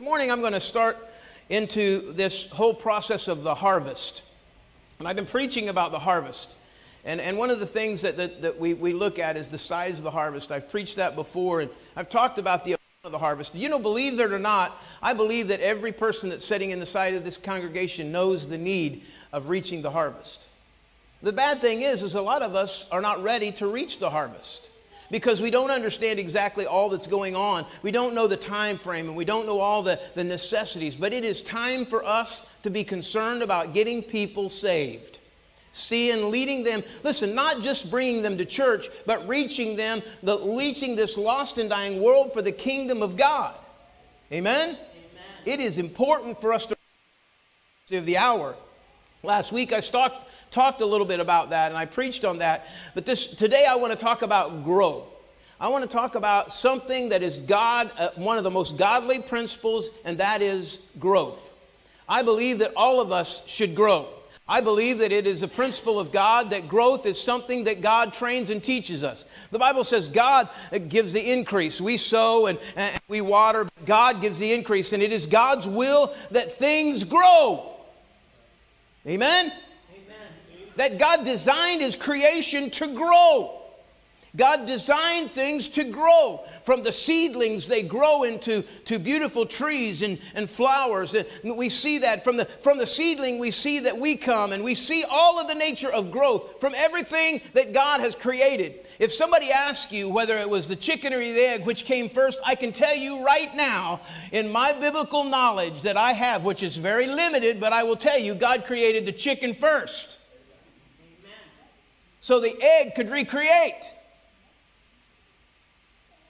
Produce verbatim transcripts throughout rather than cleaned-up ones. This morning I'm going to start into this whole process of the harvest. And I've been preaching about the harvest. And, and one of the things that, that, that we, we look at is the size of the harvest. I've preached that before, and I've talked about the amount of the harvest. You know, believe it or not, I believe that every person that's sitting in the side of this congregation knows the need of reaching the harvest. The bad thing is, is a lot of us are not ready to reach the harvest, because we don't understand exactly all that's going on. We don't know the time frame, and we don't know all the, the necessities. But it is time for us to be concerned about getting people saved. See, and leading them, listen, not just bringing them to church, but reaching them, the, reaching this lost and dying world for the kingdom of God. Amen? Amen. It is important for us to of the hour. Last week I talked talked a little bit about that, and I preached on that. But this today I want to talk about grow. I want to talk about something that is God, uh, one of the most godly principles, and that is growth. I believe that all of us should grow. I believe that it is a principle of God, that growth is something that God trains and teaches us. The Bible says God gives the increase. We sow and, and we water, but God gives the increase, and it is God's will that things grow. Amen? That God designed His creation to grow. God designed things to grow. From the seedlings, they grow into to beautiful trees and, and flowers. And we see that from the, from the seedling, we see that we come, and we see all of the nature of growth from everything that God has created. If somebody asks you whether it was the chicken or the egg which came first, I can tell you right now, in my biblical knowledge that I have, which is very limited, but I will tell you, God created the chicken first, so the egg could recreate.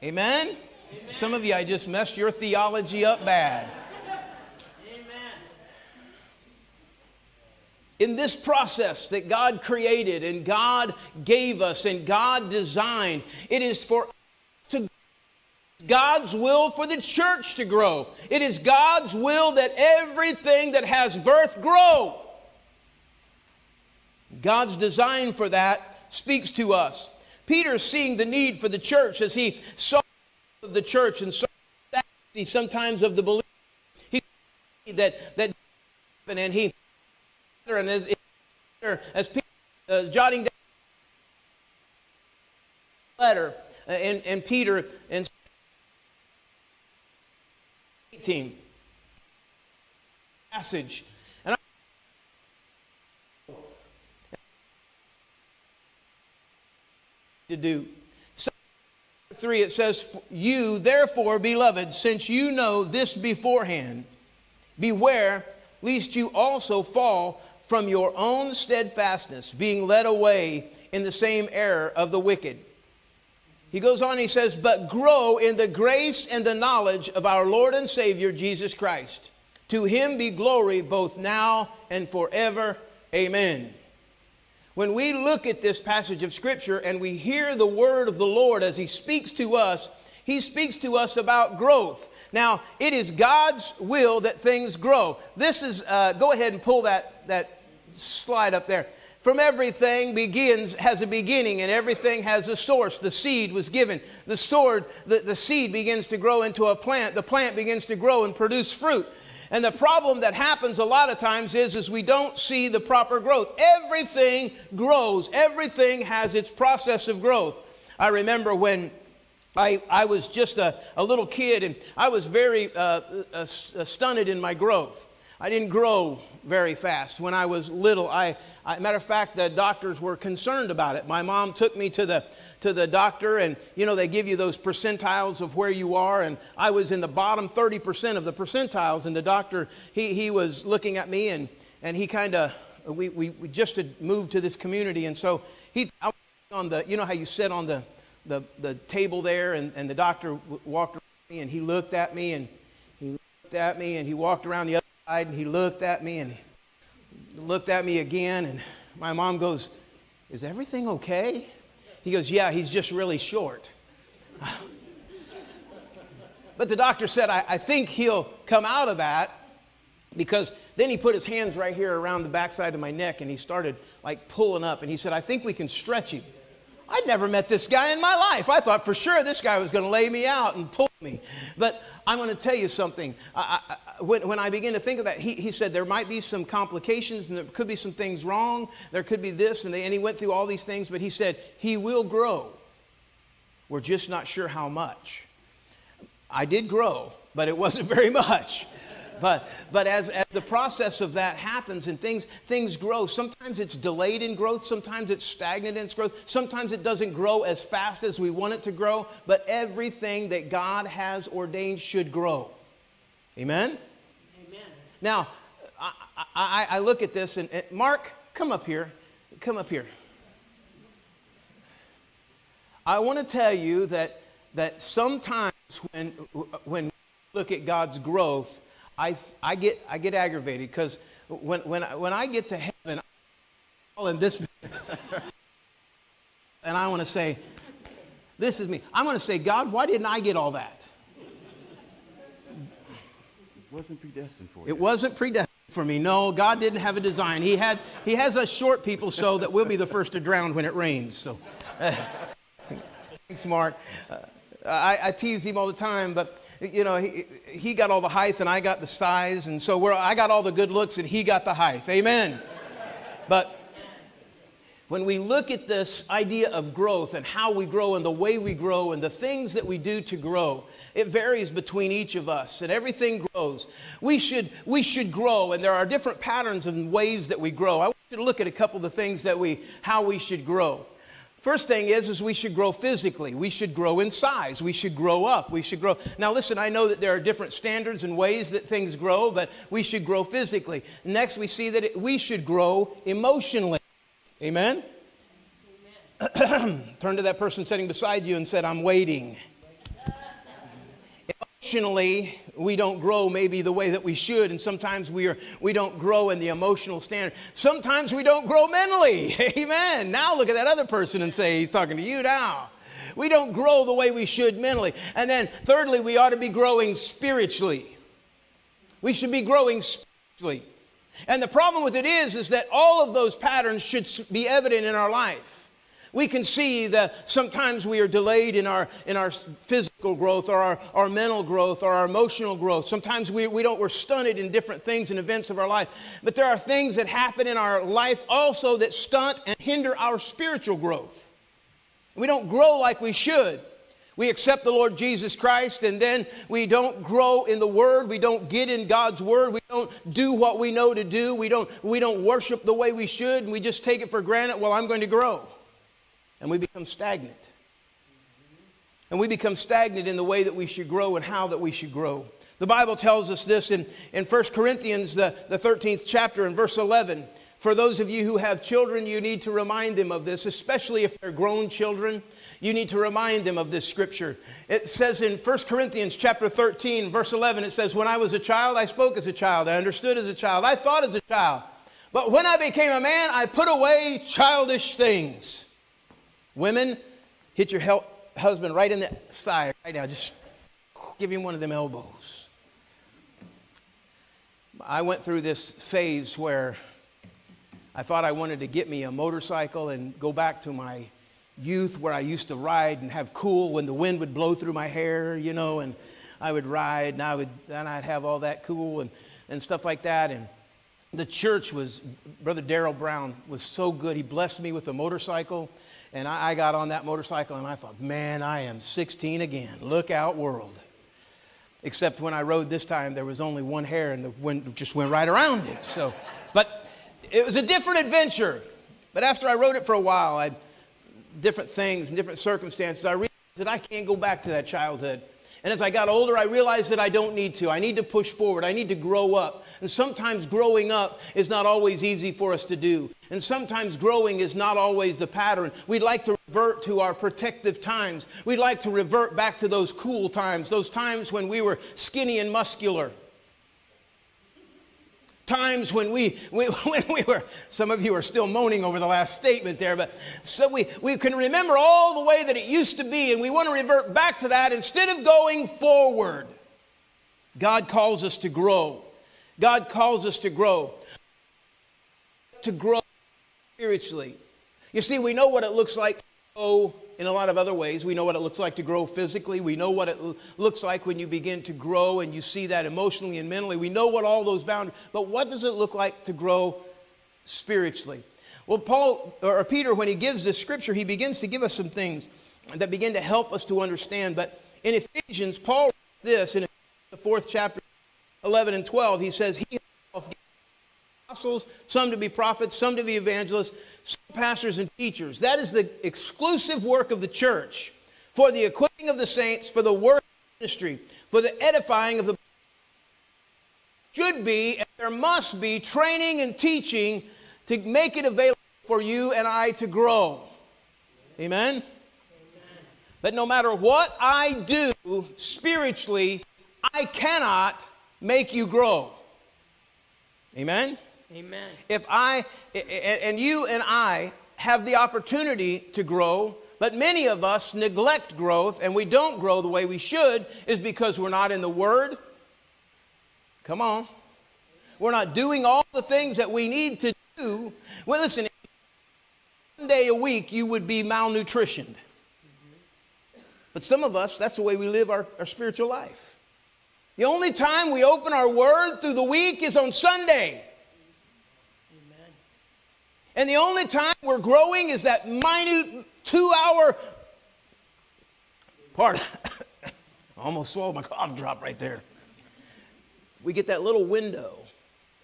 Amen? Amen? Some of you, I just messed your theology up bad. Amen. In this process that God created and God gave us and God designed, it is for us to grow. God's will for the church to grow. It is God's will that everything that has birth grow. God's design for that speaks to us. Peter's seeing the need for the church as he saw the church and saw the activity sometimes of the believer. He saw that that and he and as, as Peter uh, jotting down the letter uh, and and Peter and eighteen passage. To do. Psalm three, it says, "You therefore, beloved, since you know this beforehand, beware lest you also fall from your own steadfastness, being led away in the same error of the wicked." He goes on, he says, "But grow in the grace and the knowledge of our Lord and Savior Jesus Christ. To Him be glory both now and forever. Amen." When we look at this passage of Scripture and we hear the word of the Lord as He speaks to us, He speaks to us about growth. Now, it is God's will that things grow. This is, uh, go ahead and pull that, that slide up there. From everything begins, has a beginning, and everything has a source. The seed was given. The, sword, the, the seed begins to grow into a plant. The plant begins to grow and produce fruit. And the problem that happens a lot of times is, is we don't see the proper growth. Everything grows. Everything has its process of growth. I remember when I, I was just a, a little kid, and I was very uh, uh, stunted in my growth. I didn't grow very fast when I was little. I, I, matter of fact, the doctors were concerned about it. My mom took me to the, to the doctor, and, you know, they give you those percentiles of where you are, and I was in the bottom thirty percent of the percentiles, and the doctor, he, he was looking at me, and, and he kind of, we, we, we just had moved to this community, and so he, I was on the, you know how you sit on the, the, the table there, and, and the doctor w walked around me, and he looked at me, and he looked at me, and he walked around the other. And he looked at me and looked at me again, and my mom goes, "Is everything okay?" He goes, "Yeah, he's just really short." But the doctor said, I, I think he'll come out of that, because then he put his hands right here around the backside of my neck, and he started like pulling up, and he said, "I think we can stretch him." I'd never met this guy in my life. I thought for sure this guy was going to lay me out and pull me. But I'm going to tell you something. I, I, when, when I begin to think of that, he, he said there might be some complications and there could be some things wrong. There could be this. And, they, and he went through all these things. But he said, he will grow. We're just not sure how much. I did grow, but it wasn't very much. But, but as, as the process of that happens and things, things grow, sometimes it's delayed in growth, sometimes it's stagnant in its growth, sometimes it doesn't grow as fast as we want it to grow, but everything that God has ordained should grow. Amen? Amen. Now, I, I, I look at this and, and Mark, come up here. Come up here. I want to tell you that, that sometimes when, when we look at God's growth, I, I, get, I get aggravated because when, when, I, when I get to heaven, I'm all in this, and I want to say, this is me. I want to say, God, why didn't I get all that? It wasn't predestined for you. It wasn't predestined for me. No, God didn't have a design. He, had, he has us short people so that we'll be the first to drown when it rains. So, thanks, Mark. Uh, I, I tease him all the time, but... You know, he, he got all the height and I got the size. And so we're, I got all the good looks and he got the height. Amen. But when we look at this idea of growth and how we grow and the way we grow and the things that we do to grow, it varies between each of us and everything grows. We should, we should grow, and there are different patterns and ways that we grow. I want you to look at a couple of the things that we, how we should grow. First thing is, is we should grow physically. We should grow in size. We should grow up. We should grow. Now listen, I know that there are different standards and ways that things grow, but we should grow physically. Next, we see that it, we should grow emotionally. Amen? Amen. Turn to that person sitting beside you and said, I'm waiting. Emotionally, we don't grow maybe the way that we should, and sometimes we, are, we don't grow in the emotional standard. Sometimes we don't grow mentally. Amen. Now look at that other person and say, he's talking to you now. We don't grow the way we should mentally. And then thirdly, we ought to be growing spiritually. We should be growing spiritually. And the problem with it is, is that all of those patterns should be evident in our life. We can see that sometimes we are delayed in our, in our physical growth or our, our mental growth or our emotional growth. Sometimes we, we don't, we're stunted in different things and events of our life. But there are things that happen in our life also that stunt and hinder our spiritual growth. We don't grow like we should. We accept the Lord Jesus Christ, and then we don't grow in the Word. We don't get in God's Word. We don't do what we know to do. We don't, we don't worship the way we should, and we just take it for granted. Well, I'm going to grow. And we become stagnant. And we become stagnant in the way that we should grow and how that we should grow. The Bible tells us this in, in First Corinthians, the, the thirteenth chapter and verse eleven. For those of you who have children, you need to remind them of this, especially if they're grown children. You need to remind them of this scripture. It says in First Corinthians chapter thirteen, verse eleven, it says, when I was a child, I spoke as a child. I understood as a child. I thought as a child. But when I became a man, I put away childish things. Women, hit your husband right in the side right now. Just give him one of them elbows. I went through this phase where I thought I wanted to get me a motorcycle and go back to my youth where I used to ride and have cool when the wind would blow through my hair, you know, and I would ride and I would, and I'd have all that cool and, and stuff like that. And the church was, Brother Darrell Brown was so good. He blessed me with a motorcycle. And I got on that motorcycle and I thought, man, I am sixteen again. Look out, world. Except when I rode this time, there was only one hair and the wind just went right around it. So, but it was a different adventure. But after I rode it for a while, I, different things and different circumstances, I realized that I can't go back to that childhood. And as I got older, I realized that I don't need to. I need to push forward. I need to grow up. And sometimes growing up is not always easy for us to do. And sometimes growing is not always the pattern. We'd like to revert to our protective times. We'd like to revert back to those cool times, those times when we were skinny and muscular. Times when we, we, when we were, some of you are still moaning over the last statement there, but so we, we can remember all the way that it used to be, and we want to revert back to that instead of going forward. God calls us to grow. God calls us to grow. To grow spiritually. You see, we know what it looks like grow in a lot of other ways. We know what it looks like to grow physically. We know what it looks like when you begin to grow and you see that emotionally and mentally. We know what all those boundaries, but what does it look like to grow spiritually? Well, Paul or Peter, when he gives this scripture, he begins to give us some things that begin to help us to understand. But in Ephesians, Paul writes this in the fourth chapter, eleven and twelve. He says, he himself gave apostles, some to be prophets, some to be evangelists, some pastors and teachers. That is the exclusive work of the church, for the equipping of the saints, for the work of ministry, for the edifying of the body. Should be, and there must be, training and teaching to make it available for you and I to grow. Amen? Amen. But no matter what I do spiritually, I cannot make you grow. Amen? Amen. If I, and you and I have the opportunity to grow, but many of us neglect growth and we don't grow the way we should, is because we're not in the Word. Come on. We're not doing all the things that we need to do. Well, listen, if one day a week you would be malnutritioned. But some of us, that's the way we live our, our spiritual life. The only time we open our Word through the week is on Sunday. Amen. And the only time we're growing is that minute two-hour part. I almost swallowed my cough drop right there. We get that little window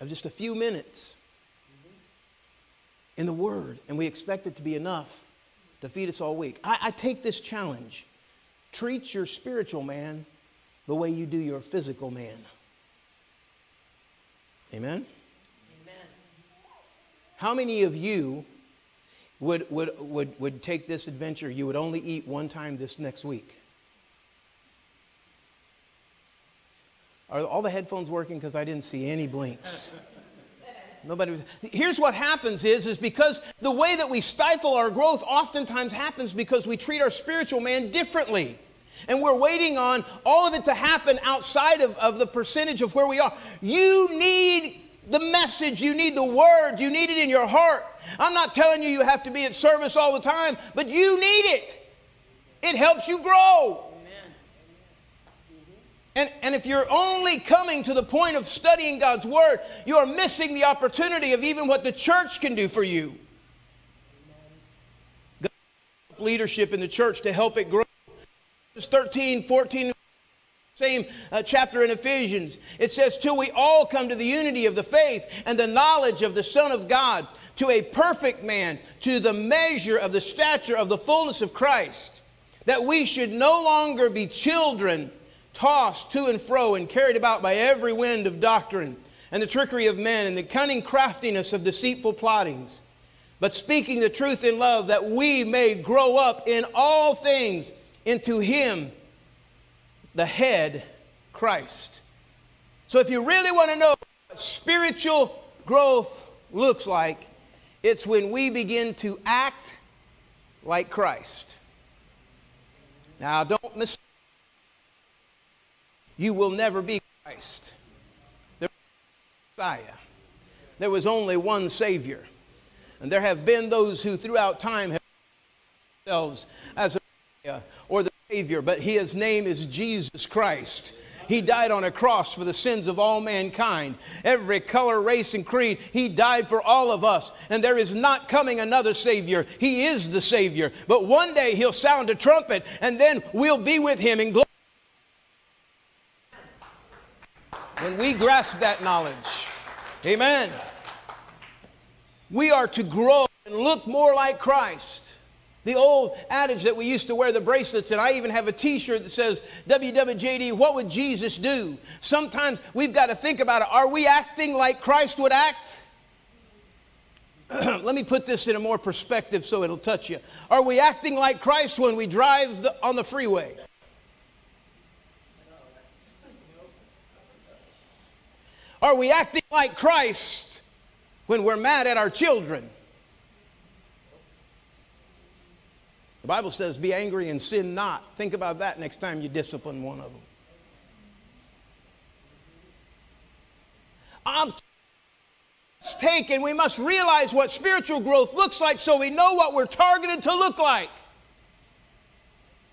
of just a few minutes in the Word, and we expect it to be enough to feed us all week. I, I take this challenge. Treat your spiritual man the way you do your physical man. Amen? Amen. How many of you would, would, would, would take this adventure? You would only eat one time this next week. Are all the headphones working? Because I didn't see any blinks. Nobody was. Here's what happens is, is because the way that we stifle our growth oftentimes happens because we treat our spiritual man differently. And we're waiting on all of it to happen outside of, of the percentage of where we are. You need the message. You need the Word. You need it in your heart. I'm not telling you you have to be at service all the time, but you need it. It helps you grow. And, and if you're only coming to the point of studying God's Word, you are missing the opportunity of even what the church can do for you. God has leadership in the church to help it grow. thirteen, fourteen, same uh, chapter in Ephesians. It says, till we all come to the unity of the faith and the knowledge of the Son of God, to a perfect man, to the measure of the stature of the fullness of Christ, that we should no longer be children, tossed to and fro and carried about by every wind of doctrine and the trickery of men and the cunning craftiness of deceitful plottings, but speaking the truth in love, that we may grow up in all things into Him, the head, Christ. So if you really want to know what spiritual growth looks like, it's when we begin to act like Christ. Now, don't mistake. You will never be Christ. There was no Messiah. There was only one Savior. And there have been those who throughout time have themselves as a Messiah or the Savior, but His name is Jesus Christ. He died on a cross for the sins of all mankind. Every color, race, and creed, He died for all of us. And there is not coming another Savior. He is the Savior. But one day He'll sound a trumpet, and then we'll be with Him in glory. When we grasp that knowledge, amen, we are to grow and look more like Christ. The old adage that we used to wear the bracelets, and I even have a t-shirt that says, W W J D, what would Jesus do? Sometimes we've got to think about it. Are we acting like Christ would act? Let me put this in a more perspective so it'll touch you. Are we acting like Christ when we drive the, on the freeway? Are we acting like Christ when we're mad at our children? The Bible says, be angry and sin not. Think about that next time you discipline one of them. I'm taken. We must realize what spiritual growth looks like so we know what we're targeted to look like.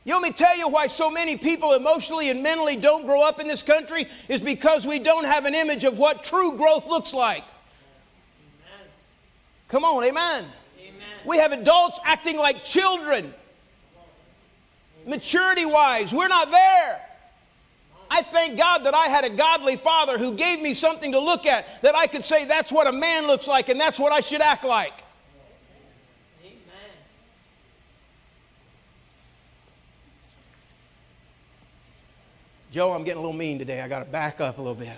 You want me to tell you why so many people emotionally and mentally don't grow up in this country? Is because we don't have an image of what true growth looks like. Amen. Come on, amen. Amen. We have adults acting like children. Maturity-wise, we're not there. I thank God that I had a godly father who gave me something to look at, that I could say that's what a man looks like and that's what I should act like. Amen. Joe, I'm getting a little mean today. I got to back up a little bit.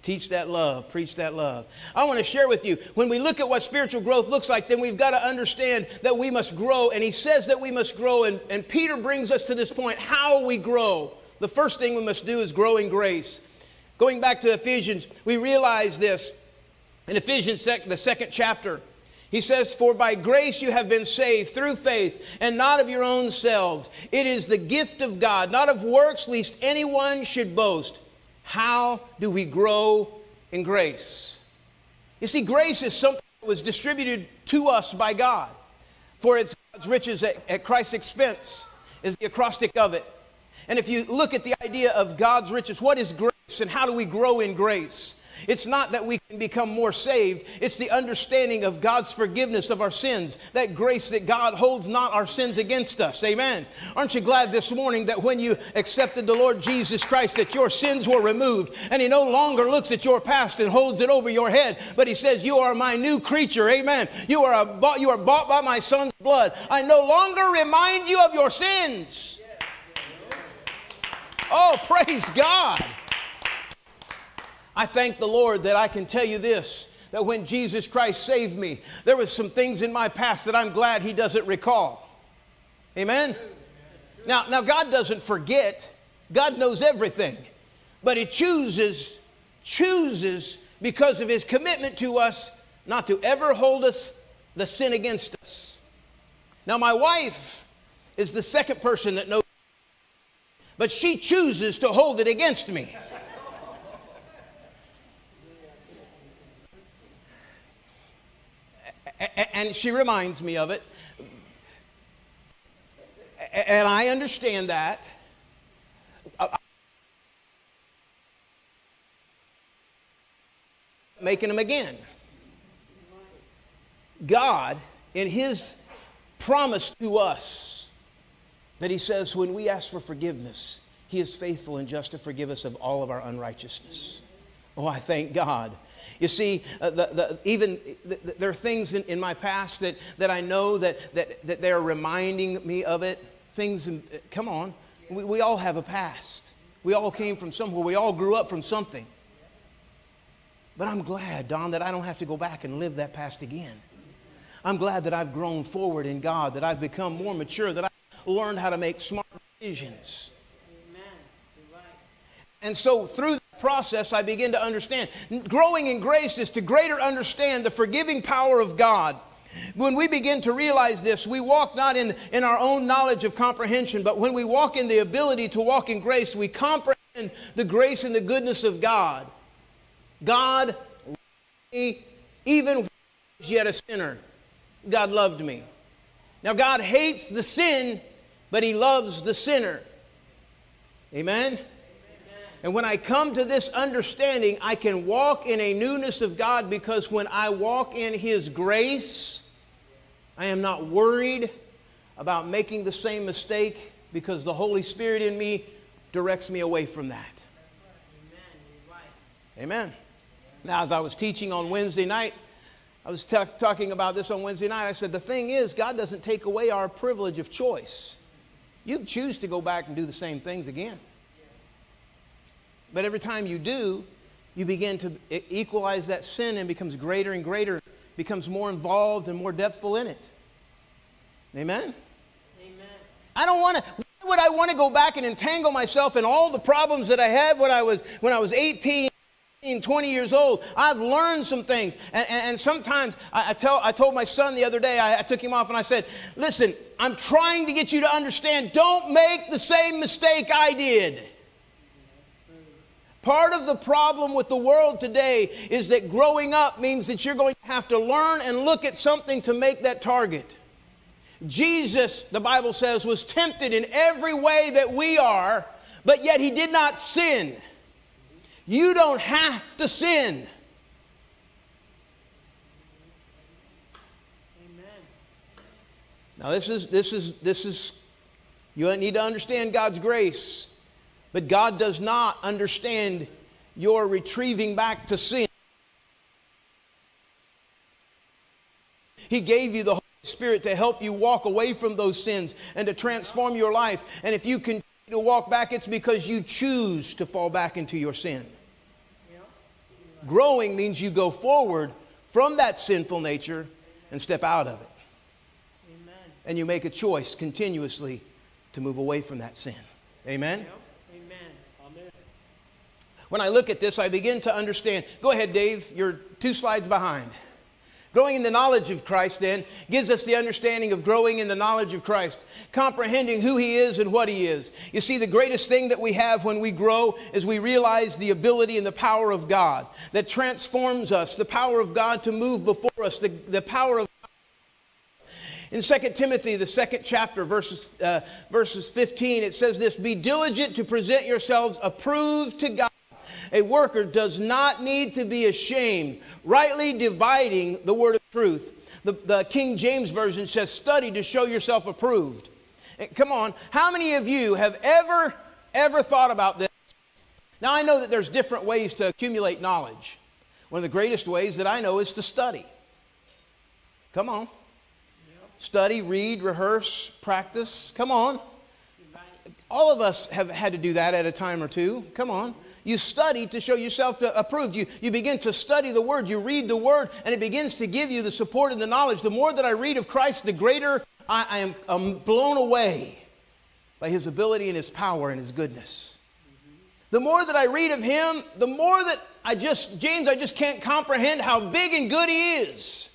Teach that love. Preach that love. I want to share with you, when we look at what spiritual growth looks like, then we've got to understand that we must grow. And he says that we must grow. And, and Peter brings us to this point, how we grow. The first thing we must do is grow in grace. Going back to Ephesians, we realize this. In Ephesians, the second chapter, he says, "For by grace you have been saved through faith, and not of your own selves. It is the gift of God, not of works, lest anyone should boast." How do we grow in grace? You see, grace is something that was distributed to us by God. For it's God's riches at, at Christ's expense is the acrostic of it. And if you look at the idea of God's riches, what is grace and how do we grow in grace? It's not that we can become more saved. It's the understanding of God's forgiveness of our sins. That grace that God holds not our sins against us. Amen. Aren't you glad this morning that when you accepted the Lord Jesus Christ that your sins were removed and He no longer looks at your past and holds it over your head. But He says, you are my new creature. Amen. You are, a, you are bought by my Son's blood. I no longer remind you of your sins. Oh, praise God. I thank the Lord that I can tell you this, that when Jesus Christ saved me, there was some things in my past that I'm glad He doesn't recall. Amen? Now, now God doesn't forget. God knows everything. But He chooses, chooses because of His commitment to us not to ever hold us the sin against us. Now, my wife is the second person that knows, but she chooses to hold it against me. And she reminds me of it. And I understand that. Making them again. God, in His promise to us, that He says when we ask for forgiveness, He is faithful and just to forgive us of all of our unrighteousness. Oh, I thank God. You see, uh, the, the, even the, the, there are things in, in my past that, that I know that, that, that they are reminding me of it. Things, in, come on, we, we all have a past. We all came from somewhere. We all grew up from something. But I'm glad, Don, that I don't have to go back and live that past again. I'm glad that I've grown forward in God, that I've become more mature, that I've learned how to make smart decisions. Amen. You're right. And so through process, I begin to understand. Growing in grace is to greater understand the forgiving power of God. When we begin to realize this, we walk not in, in our own knowledge of comprehension, but when we walk in the ability to walk in grace, we comprehend the grace and the goodness of God. God loved me, even when I was yet a sinner. God loved me. Now, God hates the sin, but He loves the sinner. Amen? And when I come to this understanding, I can walk in a newness of God, because when I walk in His grace, I am not worried about making the same mistake, because the Holy Spirit in me directs me away from that. Amen. Now, as I was teaching on Wednesday night, I was talking about this on Wednesday night. I said, the thing is, God doesn't take away our privilege of choice. You can choose to go back and do the same things again. But every time you do, you begin to equalize that sin and becomes greater and greater, becomes more involved and more depthful in it. Amen? Amen. I don't want to, why would I want to go back and entangle myself in all the problems that I had when I was, when I was eighteen, twenty years old? I've learned some things. And, and, and sometimes I, I, tell, I told my son the other day, I, I took him off and I said, listen, I'm trying to get you to understand, don't make the same mistake I did. Part of the problem with the world today is that growing up means that you're going to have to learn and look at something to make that target. Jesus, the Bible says, was tempted in every way that we are, but yet he did not sin. You don't have to sin. Amen. Now this is, this is, this is, you need to understand God's grace, but God does not understand your retrieving back to sin. He gave you the Holy Spirit to help you walk away from those sins and to transform your life. And if you continue to walk back, it's because you choose to fall back into your sin. Growing means you go forward from that sinful nature and step out of it. And you make a choice continuously to move away from that sin. Amen? When I look at this, I begin to understand. Go ahead, Dave. You're two slides behind. Growing in the knowledge of Christ, then, gives us the understanding of growing in the knowledge of Christ, comprehending who he is and what he is. You see, the greatest thing that we have when we grow is we realize the ability and the power of God that transforms us, the power of God to move before us, the, the power of God. In Second Timothy, the second chapter, verses, uh, verses fifteen, it says this, "Be diligent to present yourselves approved to God. A worker does not need to be ashamed, rightly dividing the word of truth." The, the King James Version says, "Study to show yourself approved." And come on, how many of you have ever, ever thought about this? Now, I know that there's different ways to accumulate knowledge. One of the greatest ways that I know is to study. Come on. Yep. Study, read, rehearse, practice. Come on. All of us have had to do that at a time or two. Come on. You study to show yourself approved. You, you begin to study the Word. You read the Word, and it begins to give you the support and the knowledge. The more that I read of Christ, the greater I, I am I'm blown away by His ability and His power and His goodness. Mm-hmm. The more that I read of Him, the more that I just, James, I just can't comprehend how big and good He is.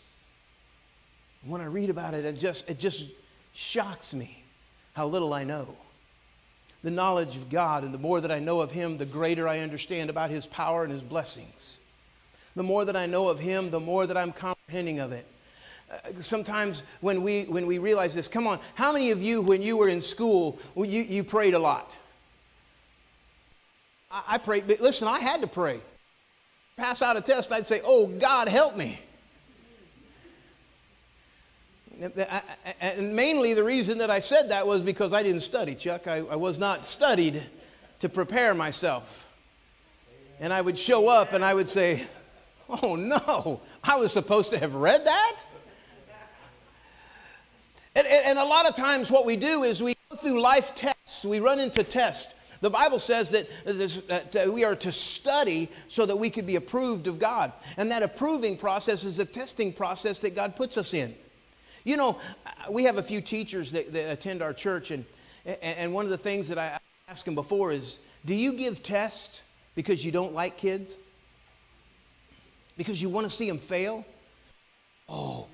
And when I read about it, it just, it just shocks me how little I know. The knowledge of God, and the more that I know of Him, the greater I understand about His power and His blessings. The more that I know of Him, the more that I'm comprehending of it. Uh, sometimes when we, when we realize this, come on, how many of you, when you were in school, well, you, you prayed a lot? I, I prayed, but listen, I had to pray. Pass out a test, I'd say, "Oh, God, help me." And mainly the reason that I said that was because I didn't study, Chuck. I, I was not studied to prepare myself. And I would show up and I would say, "Oh no, I was supposed to have read that?" And, and, and a lot of times what we do is we go through life tests. We run into tests. The Bible says that, this, that we are to study so that we could be approved of God. And that approving process is the testing process that God puts us in. You know, we have a few teachers that, that attend our church, and, and one of the things that I asked them before is, do you give tests because you don't like kids? Because you want to see them fail? Oh,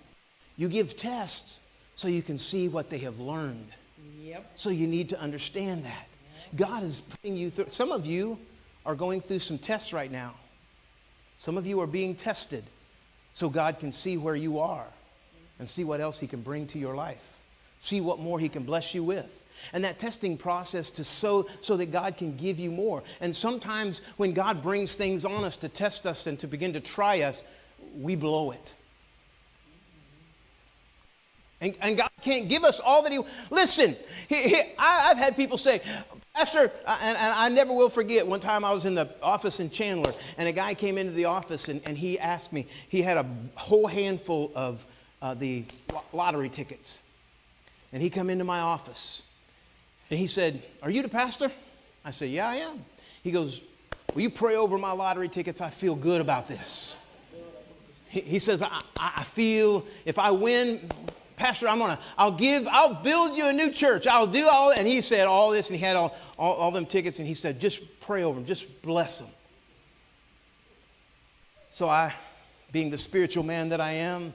you give tests so you can see what they have learned. Yep. So you need to understand that. God is putting you through. Some of you are going through some tests right now. Some of you are being tested so God can see where you are. And see what else He can bring to your life. See what more He can bless you with. And that testing process to so, so that God can give you more. And sometimes when God brings things on us to test us and to begin to try us, we blow it. And, and God can't give us all that He... Listen, he, he, I, I've had people say, "Pastor," and, and I never will forget, one time I was in the office in Chandler, and a guy came into the office and, and he asked me, he had a whole handful of Uh, the lottery tickets. And he come into my office. And he said, "Are you the pastor?" I said, "Yeah, I am." He goes, "Will you pray over my lottery tickets? I feel good about this." He, he says, I, I feel if I win, Pastor, I'm gonna, I'll give, I'll build you a new church. I'll do all." And he said all this, and he had all, all, all them tickets. And he said, "Just pray over them. Just bless them." So I, being the spiritual man that I am,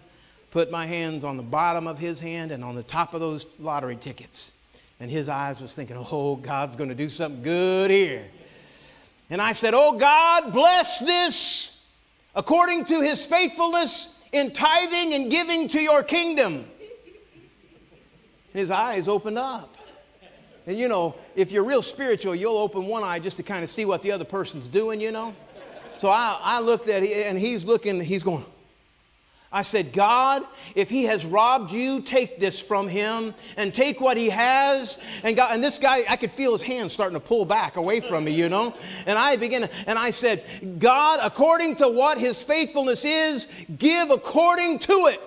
put my hands on the bottom of his hand and on the top of those lottery tickets. And his eyes was thinking, "Oh, God's going to do something good here." And I said, "Oh, God, bless this according to His faithfulness in tithing and giving to your kingdom." And his eyes opened up. And, you know, if you're real spiritual, you'll open one eye just to kind of see what the other person's doing, you know. So I, I looked at him, and he's looking, he's going. I said, God, if he has robbed you, take this from him and take what he has. And, God, and this guy, I could feel his hands starting to pull back away from me, you know. And I began, and I said, God, according to what his faithfulness is, give according to it.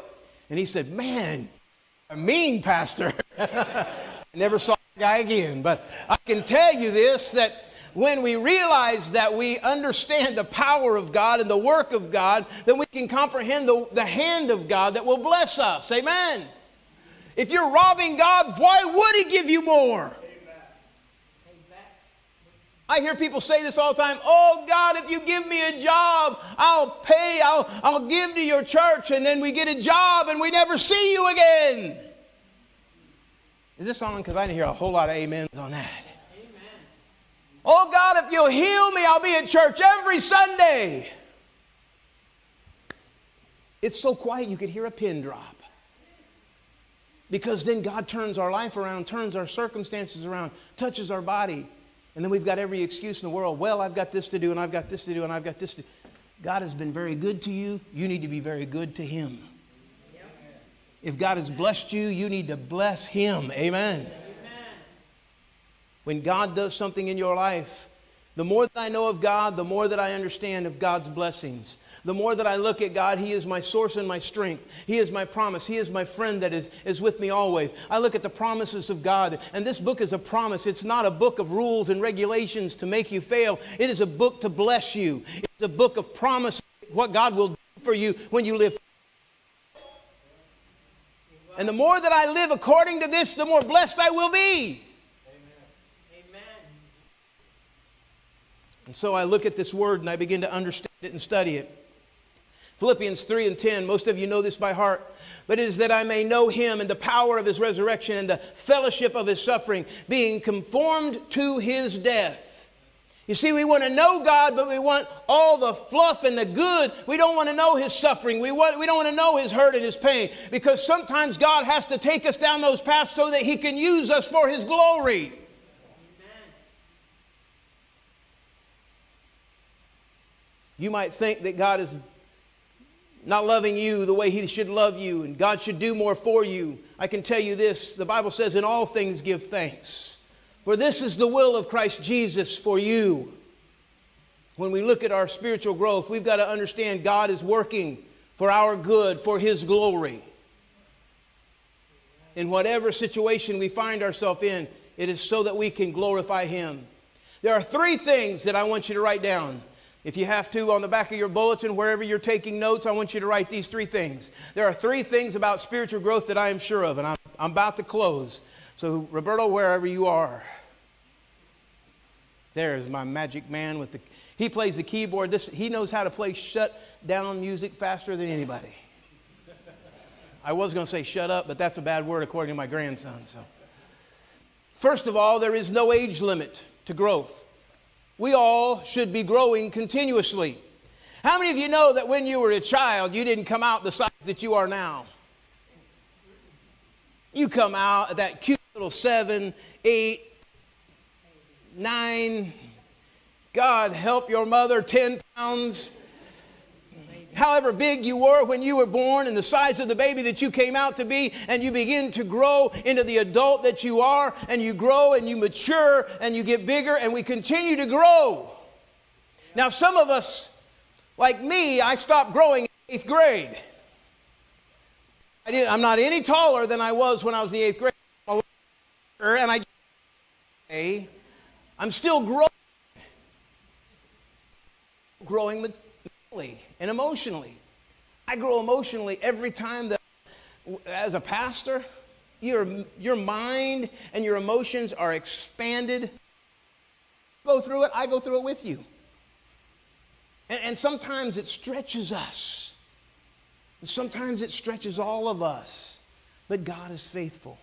And he said, man, a mean pastor. I never saw that guy again. But I can tell you this, that when we realize that we understand the power of God and the work of God, then we can comprehend the, the hand of God that will bless us. Amen. If you're robbing God, why would he give you more? Amen. I hear people say this all the time. Oh, God, if you give me a job, I'll pay, I'll, I'll give to your church. And then we get a job and we never see you again. Is this on? Because I didn't hear a whole lot of amens on that. Oh, God, if you'll heal me, I'll be at church every Sunday. It's so quiet you could hear a pin drop. Because then God turns our life around, turns our circumstances around, touches our body. And then we've got every excuse in the world. Well, I've got this to do, and I've got this to do, and I've got this to do. God has been very good to you. You need to be very good to him. If God has blessed you, you need to bless him. Amen. When God does something in your life, the more that I know of God, the more that I understand of God's blessings. The more that I look at God, he is my source and my strength. He is my promise. He is my friend that is, is with me always. I look at the promises of God, and this book is a promise. It's not a book of rules and regulations to make you fail. It is a book to bless you. It's a book of promise, what God will do for you when you live. And the more that I live according to this, the more blessed I will be. And so I look at this word and I begin to understand it and study it. Philippians three and ten, most of you know this by heart. But it is that I may know him and the power of his resurrection and the fellowship of his suffering, being conformed to his death. You see, we want to know God, but we want all the fluff and the good. We don't want to know his suffering. We, want, we don't want to know his hurt and his pain. Because sometimes God has to take us down those paths so that he can use us for his glory. You might think that God is not loving you the way he should love you, and God should do more for you. I can tell you this. The Bible says, in all things give thanks. For this is the will of Christ Jesus for you. When we look at our spiritual growth, we've got to understand God is working for our good, for his glory. In whatever situation we find ourselves in, it is so that we can glorify him. There are three things that I want you to write down. If you have to, on the back of your bulletin, wherever you're taking notes, I want you to write these three things. There are three things about spiritual growth that I am sure of, and I'm, I'm about to close. So, Roberto, wherever you are, there's my magic man with the, he plays the keyboard. This, he knows how to play shut down music faster than anybody. I was going to say shut up, but that's a bad word according to my grandson. So, first of all, there is no age limit to growth. We all should be growing continuously. How many of you know that when you were a child, you didn't come out the size that you are now? You come out at that cute little seven, eight, nine, God help your mother, ten pounds. However big you were when you were born and the size of the baby that you came out to be, and you begin to grow into the adult that you are, and you grow and you mature and you get bigger, and we continue to grow. Now some of us, like me, I stopped growing in eighth grade. I didn't, I'm not any taller than I was when I was in the eighth grade. I'm a longer, and I, okay, I'm still growing, growing and emotionally. I grow emotionally every time that, as a pastor, your, your mind and your emotions are expanded. Go through it, I go through it with you. And, and sometimes it stretches us. And sometimes it stretches all of us. But God is faithful.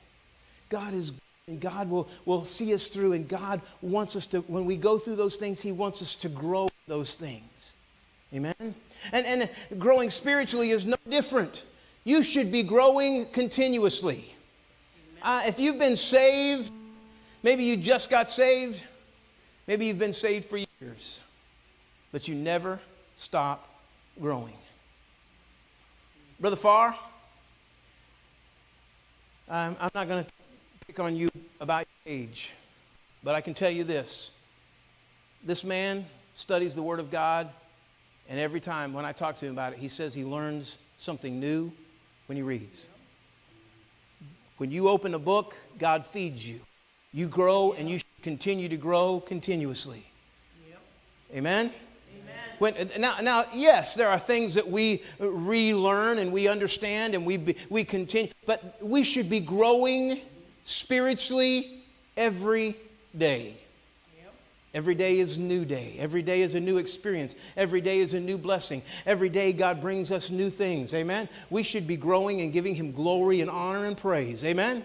God is good, and God will, will see us through, and God wants us to, when we go through those things, he wants us to grow those things. Amen? And, and growing spiritually is no different. You should be growing continuously. Amen. Uh, if you've been saved, maybe you just got saved, maybe you've been saved for years, but you never stop growing. Brother Farr, I'm, I'm not going to pick on you about your age, but I can tell you this. This man studies the Word of God, and every time when I talk to him about it, he says he learns something new when he reads. When you open a book, God feeds you. You grow, and you should continue to grow continuously. Yep. Amen? When, now, now, yes, there are things that we relearn and we understand and we, be, we continue, but we should be growing spiritually every day. Yep. Every day is a new day. Every day is a new experience. Every day is a new blessing. Every day God brings us new things. Amen? We should be growing and giving Him glory and honor and praise. Amen? Amen.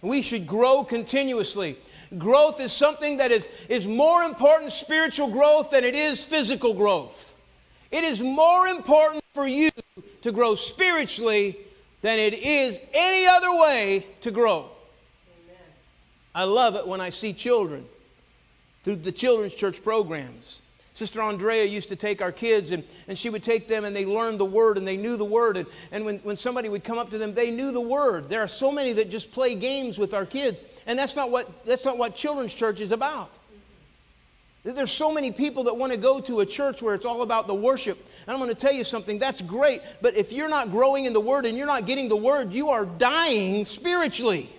We should grow continuously. Growth is something that is, is more important, spiritual growth, than it is physical growth. It is more important for you to grow spiritually than it is any other way to grow. Amen. I love it when I see children through the children's church programs. Sister Andrea used to take our kids, and, and she would take them, and they learned the Word, and they knew the Word. And, and when, when somebody would come up to them, they knew the Word. There are so many that just play games with our kids, and that's not what, that's not what children's church is about. There's so many people that want to go to a church where it's all about the worship. And I'm going to tell you something, that's great, but if you're not growing in the Word and you're not getting the Word, you are dying spiritually.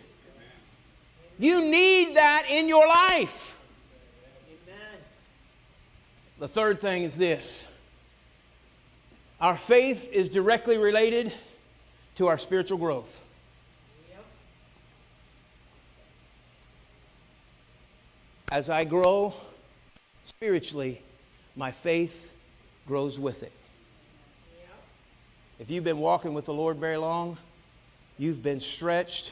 You need that in your life. The third thing is this. Our faith is directly related to our spiritual growth. Yep. As I grow spiritually, my faith grows with it. Yep. If you've been walking with the Lord very long, you've been stretched.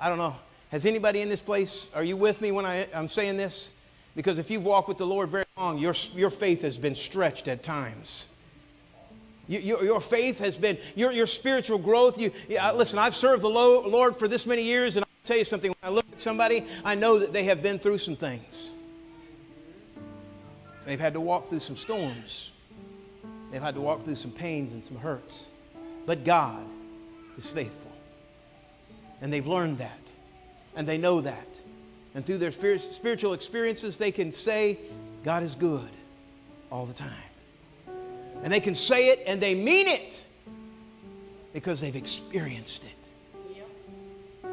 I don't know. Has anybody in this place, are you with me when I, I'm saying this? Because if you've walked with the Lord very long, your, your faith has been stretched at times. You, you, your faith has been, your, your spiritual growth. You, yeah, listen, I've served the Lord for this many years, and I'll tell you something. When I look at somebody, I know that they have been through some things. They've had to walk through some storms. They've had to walk through some pains and some hurts. But God is faithful. And they've learned that. And they know that. And through their spiritual experiences, they can say, God is good all the time. And they can say it and they mean it because they've experienced it. Yep.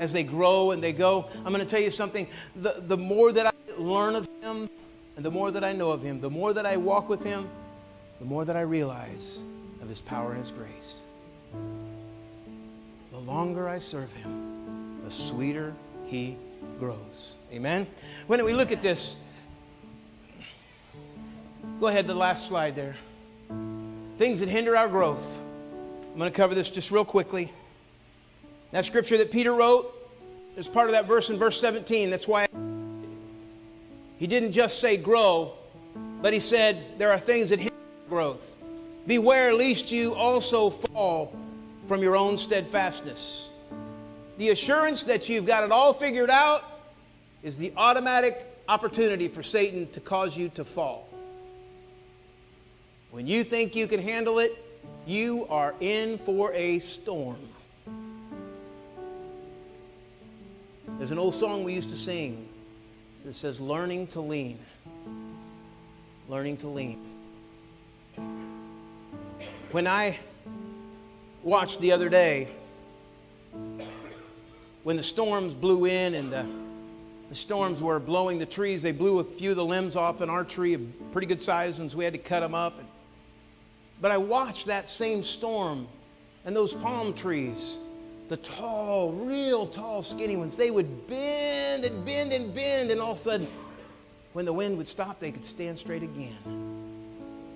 As they grow and they go, I'm going to tell you something. The, the more that I learn of Him and the more that I know of Him, the more that I walk with Him, the more that I realize of His power and His grace. The longer I serve Him, the sweeter He grows. Amen? When we look at this, go ahead to the last slide there. Things that hinder our growth. I'm going to cover this just real quickly. That scripture that Peter wrote is part of that verse in verse seventeen. That's why he didn't just say grow, but he said there are things that hinder growth. Beware lest you also fall from your own steadfastness. The assurance that you've got it all figured out is the automatic opportunity for Satan to cause you to fall. When you think you can handle it, you are in for a storm. There's an old song we used to sing that says, learning to lean. Learning to lean. When I watched the other day, when the storms blew in and the, the storms were blowing the trees, they blew a few of the limbs off in our tree, pretty good sized ones. We had to cut them up. And, but I watched that same storm and those palm trees, the tall, real tall, skinny ones, they would bend and bend and bend. And all of a sudden, when the wind would stop, they could stand straight again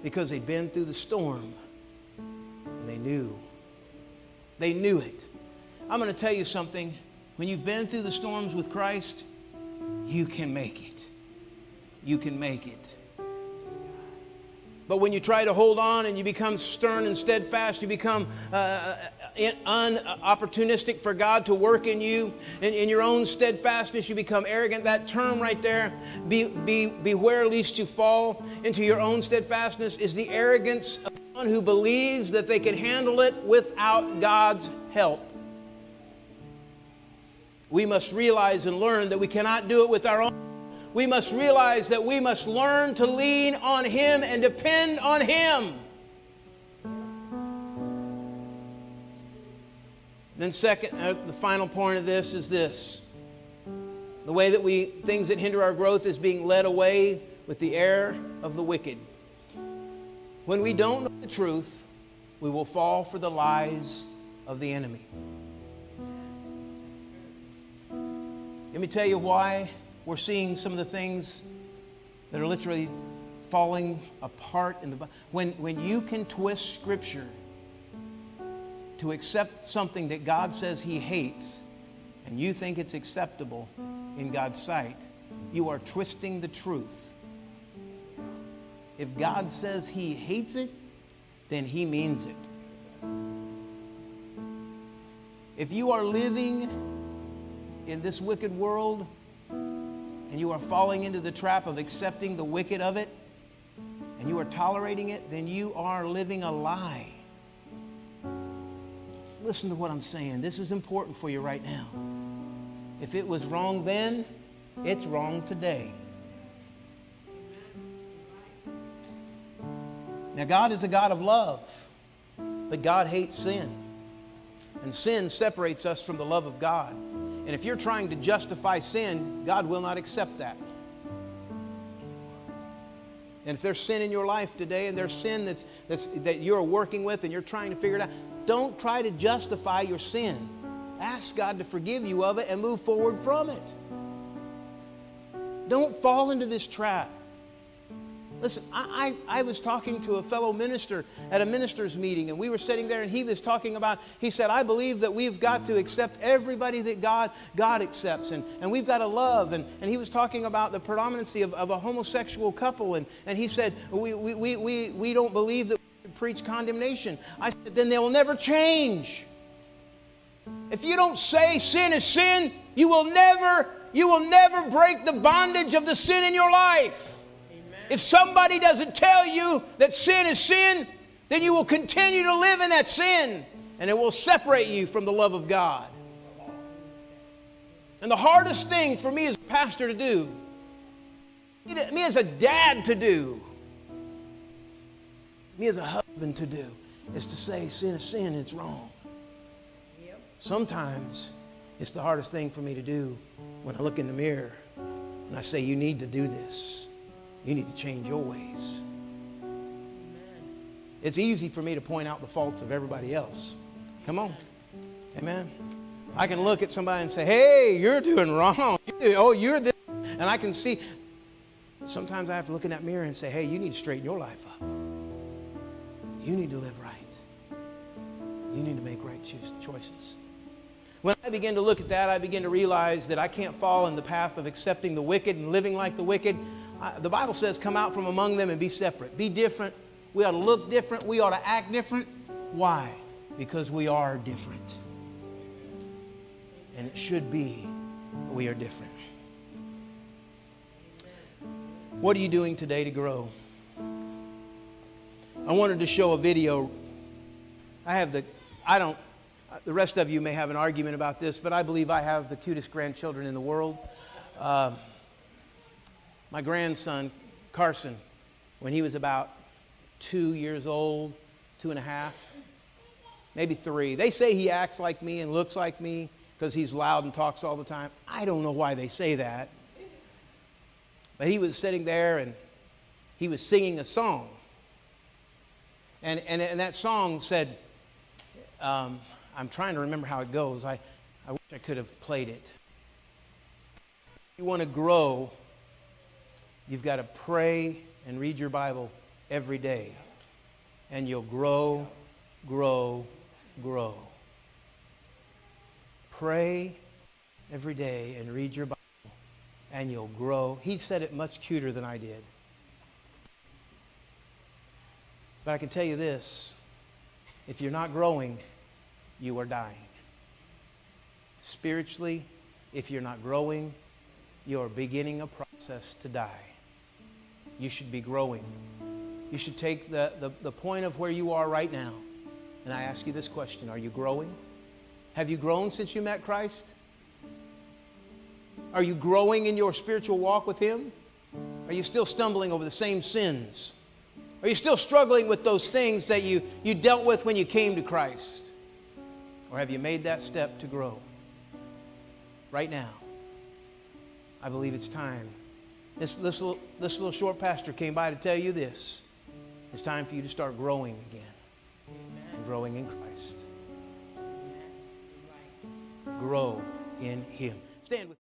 because they'd been through the storm and they knew. They knew it. I'm going to tell you something. When you've been through the storms with Christ, you can make it. You can make it. But when you try to hold on and you become stern and steadfast, you become uh, unopportunistic for God to work in you. In, in your own steadfastness, you become arrogant. That term right there, be, be, beware lest you fall into your own steadfastness, is the arrogance of one who believes that they can handle it without God's help. We must realize and learn that we cannot do it with our own. We must realize that we must learn to lean on Him and depend on Him. Then second, uh, the final point of this is this. The way that we, things that hinder our growth is being led away with the error of the wicked. When we don't know the truth, we will fall for the lies of the enemy. Let me tell you why we're seeing some of the things that are literally falling apart in the Bible. When, when you can twist Scripture to accept something that God says He hates, and you think it's acceptable in God's sight, you are twisting the truth. If God says He hates it, then He means it. If you are living in this wicked world, and you are falling into the trap of accepting the wicked of it, and you are tolerating it, then you are living a lie. Listen to what I'm saying. This is important for you right now. If it was wrong then, it's wrong today. Now, God is a God of love, but God hates sin. And sin separates us from the love of God. And if you're trying to justify sin, God will not accept that. And if there's sin in your life today, and there's sin that's, that's, that you're working with and you're trying to figure it out, don't try to justify your sin. Ask God to forgive you of it and move forward from it. Don't fall into this trap. Listen, I, I, I was talking to a fellow minister at a minister's meeting, and we were sitting there, and he was talking about, he said, I believe that we've got to accept everybody that God, God accepts, and, and we've got to love. And, and he was talking about the predominancy of, of a homosexual couple, and, and he said, we, we, we, we, we don't believe that we should preach condemnation. I said, then they will never change. If you don't say sin is sin, you will never, you will never break the bondage of the sin in your life. If somebody doesn't tell you that sin is sin, then you will continue to live in that sin, and it will separate you from the love of God. And the hardest thing for me as a pastor to do, me as a dad to do, me as a husband to do, is to say sin is sin, it's wrong. Yep. Sometimes it's the hardest thing for me to do when I look in the mirror and I say, you need to do this. You need to change your ways. It's easy for me to point out the faults of everybody else. Come on. Amen. I can look at somebody and say, hey, you're doing wrong. Oh, you're this. And I can see. Sometimes I have to look in that mirror and say, hey, you need to straighten your life up. You need to live right. You need to make right choices. When I begin to look at that, I begin to realize that I can't fall in the path of accepting the wicked and living like the wicked. I, the Bible says, come out from among them and be separate. Be different. We ought to look different. We ought to act different. Why? Because we are different. And it should be that we are different. What are you doing today to grow? I wanted to show a video. I have the, I don't, the rest of you may have an argument about this, but I believe I have the cutest grandchildren in the world. Uh, My grandson, Carson, when he was about two years old, two and a half, maybe three, they say he acts like me and looks like me because he's loud and talks all the time. I don't know why they say that. But he was sitting there and he was singing a song. And, and, and that song said, um, I'm trying to remember how it goes. I, I wish I could have played it. You want to grow, you've got to pray and read your Bible every day. And you'll grow, grow, grow. Pray every day and read your Bible. And you'll grow. He said it much cuter than I did. But I can tell you this. If you're not growing, you are dying. Spiritually, if you're not growing, you're beginning a process to die. You should be growing. You should take the, the, the point of where you are right now. And I ask you this question, are you growing? Have you grown since you met Christ? Are you growing in your spiritual walk with Him? Are you still stumbling over the same sins? Are you still struggling with those things that you, you dealt with when you came to Christ? Or have you made that step to grow? Right now, I believe it's time. This, this, little, this little short pastor came by to tell you this. It's time for you to start growing again. Amen. And growing in Christ. Amen. Grow in Him. Stand with